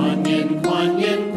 Kuan Yin, Kuan Yin.